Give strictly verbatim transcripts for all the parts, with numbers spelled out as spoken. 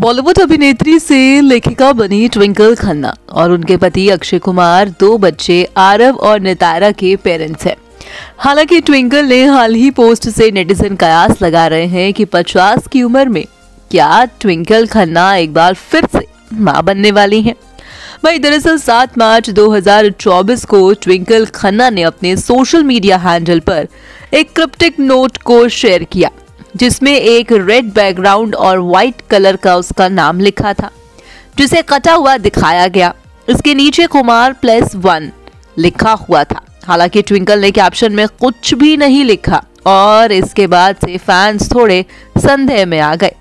बॉलीवुड अभिनेत्री से लेखिका बनी ट्विंकल खन्ना और उनके पति अक्षय कुमार दो बच्चे आरव और नितारा के पेरेंट्स हैं। हालांकि ट्विंकल ने हाल ही पोस्ट से नेटिजन कयास लगा रहे हैं कि पचास की उम्र में क्या ट्विंकल खन्ना एक बार फिर से मां बनने वाली हैं। भाई दरअसल सात मार्च दो हज़ार चौबीस को ट्विंकल खन्ना ने अपने सोशल मीडिया हैंडल पर एक क्रिप्टिक नोट को शेयर किया जिसमें एक रेड बैकग्राउंड और व्हाइट कलर का उसका नाम लिखा था जिसे कटा हुआ दिखाया गया। इसके नीचे कुमार प्लस वन लिखा हुआ था। हालांकि ट्विंकल ने कैप्शन में कुछ भी नहीं लिखा और इसके बाद से फैंस थोड़े संदेह में आ गए।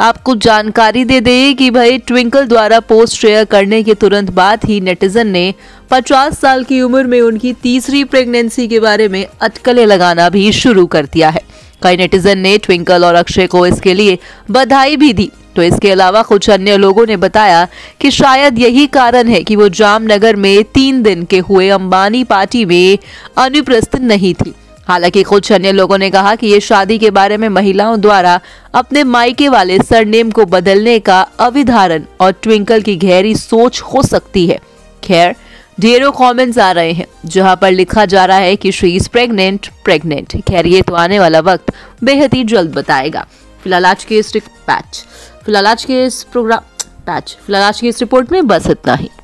आपको जानकारी दे दें कि भाई ट्विंकल द्वारा पोस्ट शेयर करने के तुरंत बाद ही नेटिजन ने पचास साल की उम्र में उनकी तीसरी प्रेगनेंसी के बारे में अटकलें लगाना भी शुरू कर दिया है। कई नेटिजन ने ट्विंकल और अक्षय को इसके लिए बधाई भी दी। तो इसके अलावा कुछ अन्य लोगों ने बताया कि शायद यही कारण है कि वो जामनगर में तीन दिन के हुए अम्बानी पार्टी में अनुपस्थित नहीं थी। हालांकि कुछ अन्य लोगों ने कहा कि ये शादी के बारे में महिलाओं द्वारा अपने मायके वाले सरनेम को बदलने का अविधारण और ट्विंकल की गहरी सोच हो सकती है। खैर ढेरों कमेंट्स आ रहे हैं जहां पर लिखा जा रहा है कि शी इज प्रेग्नेंट प्रेग्नेंट खैर ये तो आने वाला वक्त बेहद ही जल्द बताएगा। फिलहाल आज के इस पैच फिलहाल आज के इस प्रोग्राम पैच फिलहाल आज की इस रिपोर्ट में बस इतना ही।